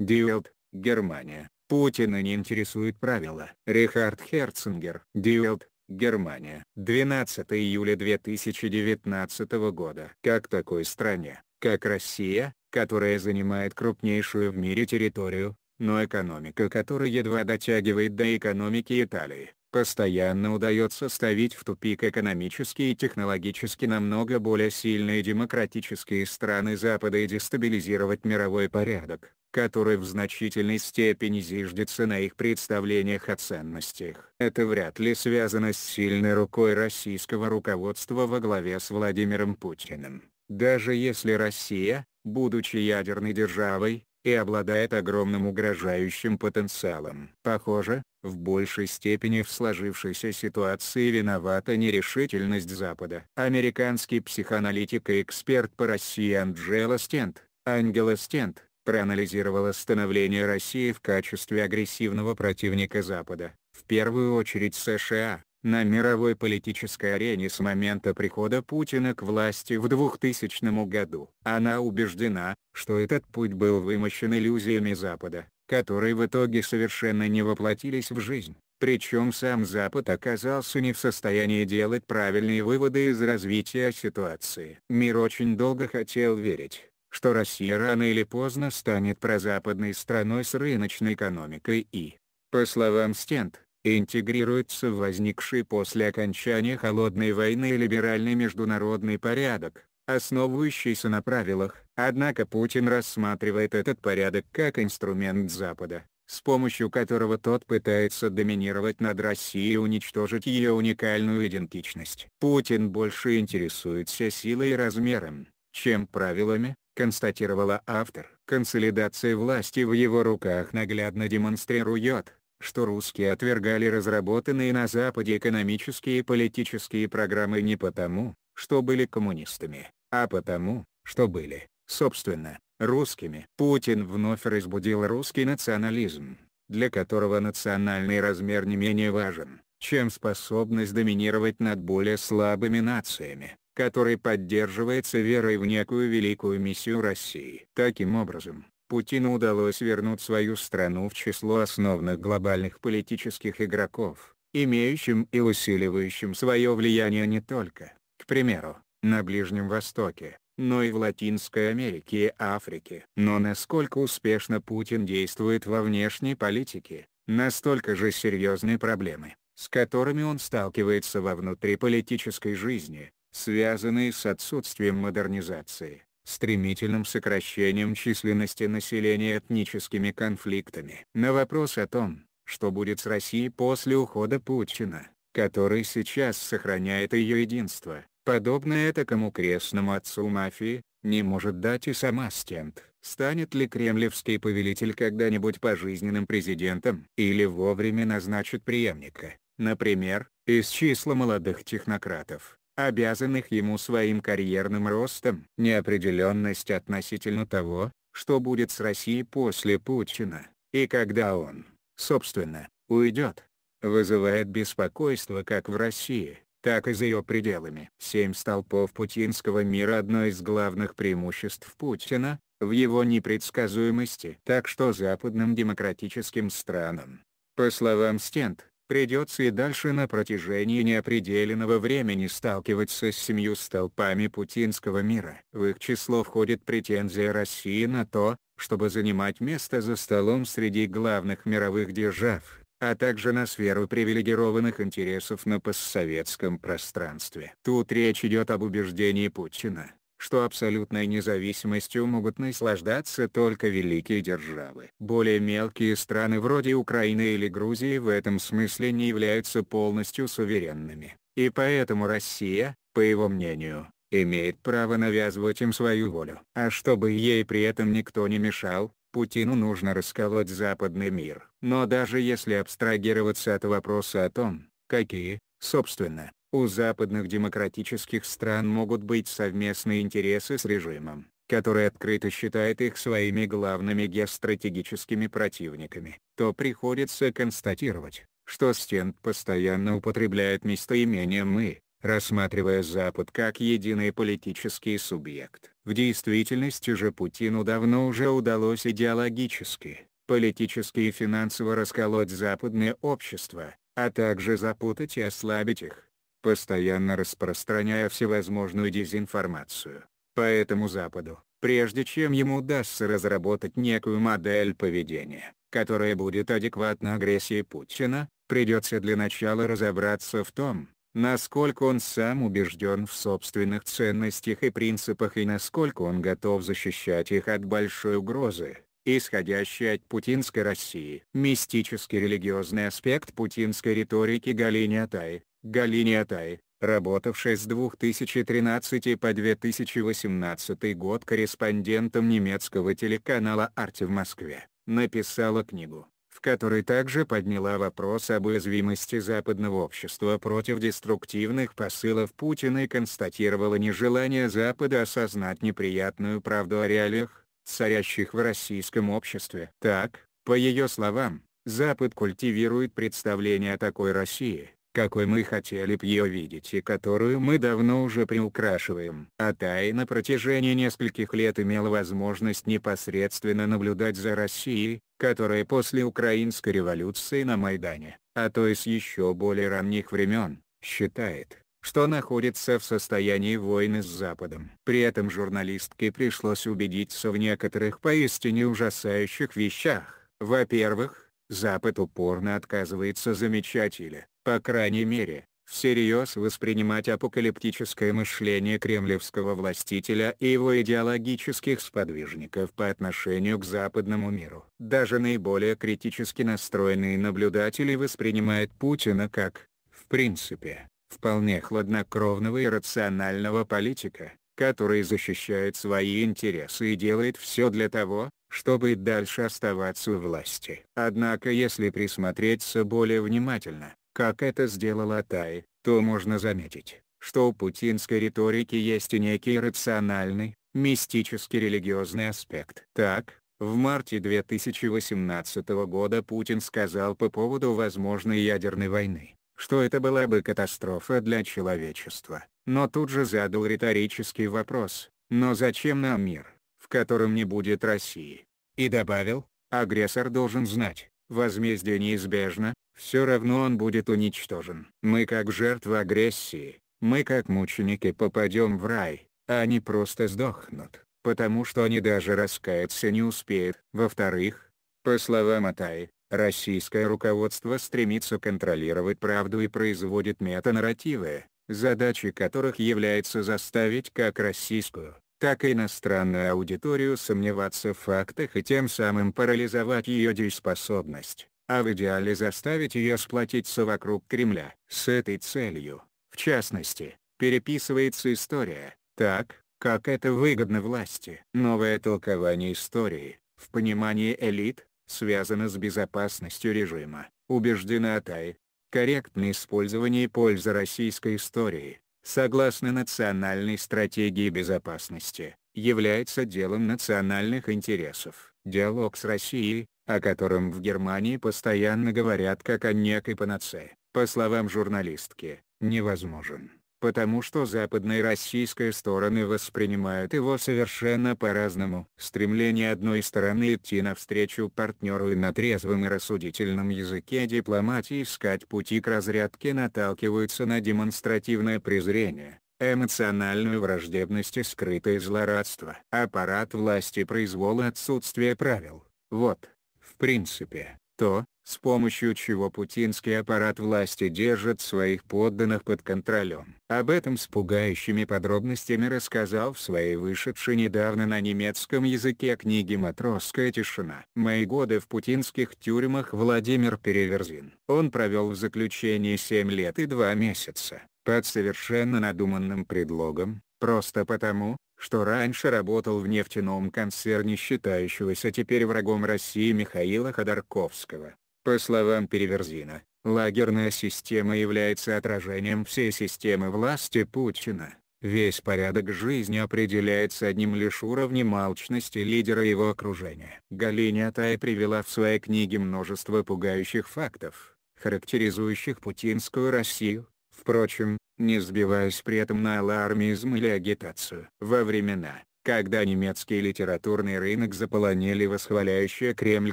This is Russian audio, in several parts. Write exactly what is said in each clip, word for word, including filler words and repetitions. Die Welt, Германия. Путина не интересуют правила. Рихард Херцингер. Die Welt, Германия. двенадцатое июля две тысячи девятнадцатого года. Как такой стране, как Россия, которая занимает крупнейшую в мире территорию, но экономика которой едва дотягивает до экономики Италии, постоянно удается ставить в тупик экономически и технологически намного более сильные демократические страны Запада и дестабилизировать мировой порядок, который в значительной степени зиждется на их представлениях о ценностях. Это вряд ли связано с сильной рукой российского руководства во главе с Владимиром Путиным. Даже если Россия, будучи ядерной державой, и обладает огромным угрожающим потенциалом. Похоже, в большей степени в сложившейся ситуации виновата нерешительность Запада. Американский психоаналитик и эксперт по России Анджела Стент, Анджела Стент, проанализировала становление России в качестве агрессивного противника Запада, в первую очередь США, на мировой политической арене с момента прихода Путина к власти в двухтысячном году. Она убеждена, что этот путь был вымощен иллюзиями Запада, которые в итоге совершенно не воплотились в жизнь. Причем сам Запад оказался не в состоянии делать правильные выводы из развития ситуации. Мир очень долго хотел верить, что Россия рано или поздно станет прозападной страной с рыночной экономикой и, по словам Стент, интегрируется в возникший после окончания холодной войны либеральный международный порядок, основывающийся на правилах. Однако Путин рассматривает этот порядок как инструмент Запада, с помощью которого тот пытается доминировать над Россией и уничтожить ее уникальную идентичность. Путин больше интересуется силой и размером, чем правилами, констатировала автор. Консолидация власти в его руках наглядно демонстрирует, что русские отвергали разработанные на Западе экономические и политические программы не потому, что были коммунистами, а потому, что были, собственно, русскими. Путин вновь разбудил русский национализм, для которого национальный размер не менее важен, чем способность доминировать над более слабыми нациями, который поддерживается верой в некую великую миссию России. Таким образом, Путину удалось вернуть свою страну в число основных глобальных политических игроков, имеющим и усиливающим свое влияние не только, к примеру, на Ближнем Востоке, но и в Латинской Америке и Африке. Но насколько успешно Путин действует во внешней политике, настолько же серьезны проблемы, с которыми он сталкивается во внутриполитической жизни, связанные с отсутствием модернизации, стремительным сокращением численности населения и этническими конфликтами. На вопрос о том, что будет с Россией после ухода Путина, который сейчас сохраняет ее единство, подобное этакому крестному отцу мафии, не может дать и сама Стент. Станет ли кремлевский повелитель когда-нибудь пожизненным президентом? Или вовремя назначит преемника, например, из числа молодых технократов, обязанных ему своим карьерным ростом? Неопределенность относительно того, что будет с Россией после Путина, и когда он, собственно, уйдет, вызывает беспокойство как в России, так и за ее пределами. Семь столпов путинского мира — одно из главных преимуществ Путина, в его непредсказуемости. Так что западным демократическим странам, по словам Стент, придется и дальше на протяжении неопределенного времени сталкиваться с семью столпами путинского мира. В их число входит претензия России на то, чтобы занимать место за столом среди главных мировых держав, а также на сферу привилегированных интересов на постсоветском пространстве. Тут речь идет об убеждении Путина, что абсолютной независимостью могут наслаждаться только великие державы. Более мелкие страны вроде Украины или Грузии в этом смысле не являются полностью суверенными, и поэтому Россия, по его мнению, имеет право навязывать им свою волю. А чтобы ей при этом никто не мешал, Путину нужно расколоть западный мир. Но даже если абстрагироваться от вопроса о том, какие, собственно, у западных демократических стран могут быть совместные интересы с режимом, который открыто считает их своими главными геостратегическими противниками, то приходится констатировать, что Стент постоянно употребляет местоимение «мы», рассматривая Запад как единый политический субъект. В действительности же Путину давно уже удалось идеологически, политически и финансово расколоть западные общества, а также запутать и ослабить их, постоянно распространяя всевозможную дезинформацию. Поэтому Западу, прежде чем ему удастся разработать некую модель поведения, которая будет адекватна агрессии Путина, придется для начала разобраться в том, насколько он сам убежден в собственных ценностях и принципах и насколько он готов защищать их от большой угрозы, исходящей от путинской России. Мистический религиозный аспект путинской риторики Галини Атай. Галини Атай, работавшая с две тысячи тринадцатого по две тысячи восемнадцатый год корреспондентом немецкого телеканала «Арте» в Москве, написала книгу, в которой также подняла вопрос об уязвимости западного общества против деструктивных посылов Путина и констатировала нежелание Запада осознать неприятную правду о реалиях, царящих в российском обществе. Так, по ее словам, Запад культивирует представление о такой России, какой мы хотели бы ее видеть и которую мы давно уже приукрашиваем. Атай на протяжении нескольких лет имела возможность непосредственно наблюдать за Россией, которая после Украинской революции на Майдане, а то и с еще более ранних времен, считает, что находится в состоянии войны с Западом. При этом журналистке пришлось убедиться в некоторых поистине ужасающих вещах. Во-первых, Запад упорно отказывается замечать или, по крайней мере, всерьез воспринимать апокалиптическое мышление кремлевского властителя и его идеологических сподвижников по отношению к западному миру. Даже наиболее критически настроенные наблюдатели воспринимают Путина как, в принципе, вполне хладнокровного и рационального политика, который защищает свои интересы и делает все для того, чтобы и дальше оставаться у власти. Однако если присмотреться более внимательно, как это сделала Атай, то можно заметить, что у путинской риторики есть и некий рациональный, мистический религиозный аспект. Так, в марте две тысячи восемнадцатого года Путин сказал по поводу возможной ядерной войны, что это была бы катастрофа для человечества, но тут же задал риторический вопрос: «Но зачем нам мир, в котором не будет России?» И добавил: агрессор должен знать, возмездие неизбежно, все равно он будет уничтожен. Мы как жертва агрессии, мы как мученики попадем в рай, а они просто сдохнут, потому что они даже раскаяться не успеют. Во-вторых, по словам Атай, российское руководство стремится контролировать правду и производит метанарративы, задачей которых является заставить как российскую, так и иностранную аудиторию сомневаться в фактах и тем самым парализовать ее дееспособность, а в идеале заставить ее сплотиться вокруг Кремля. С этой целью, в частности, переписывается история, так, как это выгодно власти. Новое толкование истории, в понимании элит, связано с безопасностью режима, убеждена Атай. Корректное использование и польза российской истории, согласно национальной стратегии безопасности, является делом национальных интересов. Диалог с Россией, о котором в Германии постоянно говорят как о некой панацее, по словам журналистки, невозможен, потому что западные и российские стороны воспринимают его совершенно по-разному. Стремление одной стороны идти навстречу партнеру и на трезвом и рассудительном языке дипломатии искать пути к разрядке наталкиваются на демонстративное презрение, эмоциональную враждебность и скрытое злорадство. Аппарат власти произвола отсутствие правил. Вот, в принципе, то, с помощью чего путинский аппарат власти держит своих подданных под контролем. Об этом с пугающими подробностями рассказал в своей вышедшей недавно на немецком языке книге «Матросская тишина». «Мои годы в путинских тюрьмах» Владимир Переверзин. Он провел в заключении семь лет и два месяца, под совершенно надуманным предлогом, просто потому, что раньше работал в нефтяном концерне считающегося теперь врагом России Михаила Ходорковского. По словам Переверзина, лагерная система является отражением всей системы власти Путина. Весь порядок жизни определяется одним лишь уровнем алчности лидера и его окружения. Галини Атай привела в своей книге множество пугающих фактов, характеризующих путинскую Россию, в впрочем, не сбиваясь при этом на алармизм или агитацию. Во времена, когда немецкий литературный рынок заполонили восхваляющие Кремль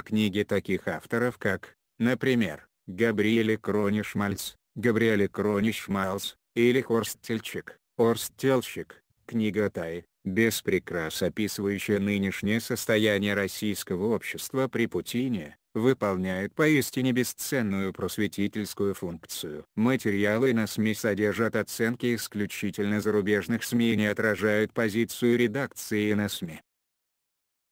книги таких авторов как, например, Габриэле Кроне-Шмальц, Габриэле Кроне-Шмальц, или Орстельчик, Орстельчик, книга Атай, без прикрас описывающая нынешнее состояние российского общества при Путине, выполняет поистине бесценную просветительскую функцию. Материалы на СМИ содержат оценки исключительно зарубежных СМИ и не отражают позицию редакции на СМИ.